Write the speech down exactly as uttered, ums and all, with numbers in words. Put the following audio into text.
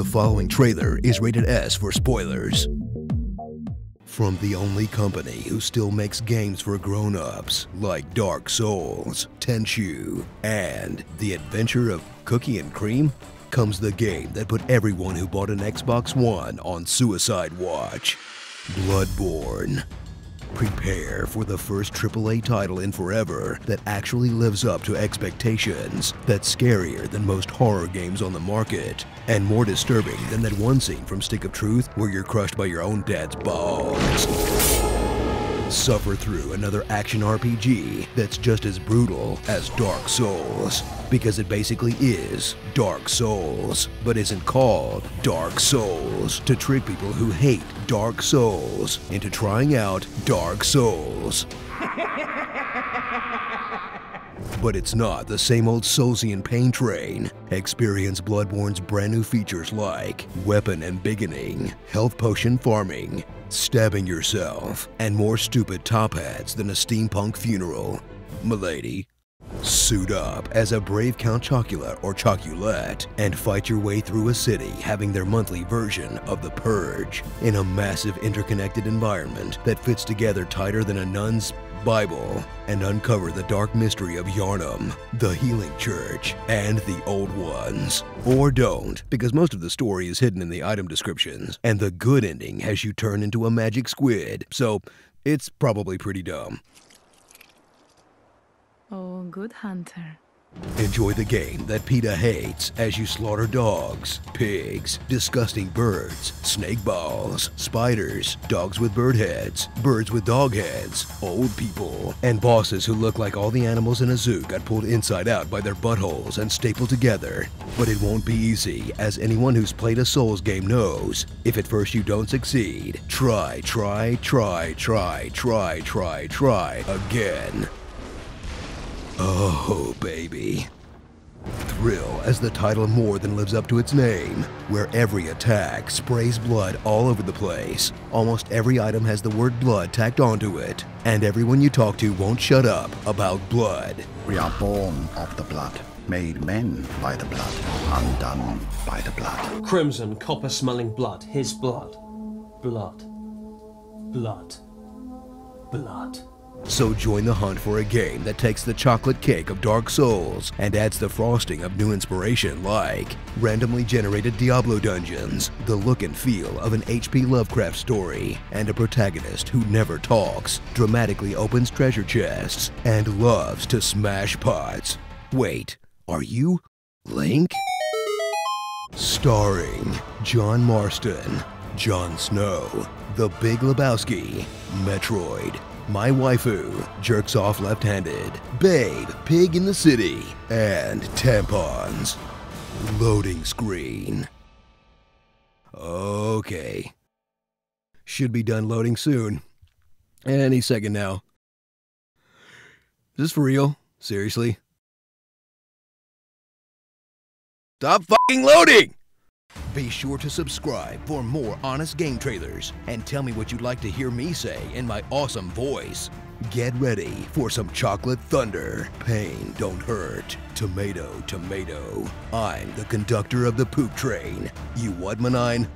The following trailer is rated S for spoilers. From the only company who still makes games for grown-ups, like Dark Souls, Tenchu, and The Adventure of Cookie and Cream, comes the game that put everyone who bought an Xbox One on suicide watch, Bloodborne. Prepare for the first triple A title in forever that actually lives up to expectations, that's scarier than most horror games on the market, and more disturbing than that one scene from Stick of Truth where you're crushed by your own dad's balls. Suffer through another action R P G that's just as brutal as Dark Souls, because it basically is Dark Souls, but isn't called Dark Souls, to trick people who hate Dark Souls into trying out Dark Souls. But it's not the same old Soulsian pain train. Experience Bloodborne's brand new features like weapon and embiggening, health potion farming, stabbing yourself, and more stupid top hats than a steampunk funeral. Milady, suit up as a brave Count Chocula or Choculette and fight your way through a city having their monthly version of the Purge in a massive interconnected environment that fits together tighter than a nun's Bible, and uncover the dark mystery of Yharnam, the Healing Church, and the Old Ones. Or don't, because most of the story is hidden in the item descriptions, and the good ending has you turn into a magic squid, so it's probably pretty dumb. Oh, good hunter. Enjoy the game that PETA hates as you slaughter dogs, pigs, disgusting birds, snake balls, spiders, dogs with bird heads, birds with dog heads, old people, and bosses who look like all the animals in a zoo got pulled inside out by their buttholes and stapled together. But it won't be easy, as anyone who's played a Souls game knows. If at first you don't succeed, try, try, try, try, try, try, try again. Oh, baby. Thrill as the title more than lives up to its name, where every attack sprays blood all over the place. Almost every item has the word blood tacked onto it, and everyone you talk to won't shut up about blood. We are born of the blood, made men by the blood, undone by the blood. Crimson, copper-smelling blood, his blood. Blood. Blood. Blood. So join the hunt for a game that takes the chocolate cake of Dark Souls and adds the frosting of new inspiration like randomly generated Diablo dungeons, the look and feel of an H P Lovecraft story, and a protagonist who never talks, dramatically opens treasure chests, and loves to smash pots. Wait, are you Link? Starring John Marston, John Snow, The Big Lebowski, Metroid, My Waifu, Jerks Off Left-Handed, Babe, Pig in the City, and Tampons. Loading screen. Okay. Should be done loading soon. Any second now. Is this for real? Seriously? Stop fucking loading! Be sure to subscribe for more Honest Game Trailers and tell me what you'd like to hear me say in my awesome voice. Get ready for some chocolate thunder. Pain don't hurt. Tomato, tomato. I'm the conductor of the poop train. You what, manine?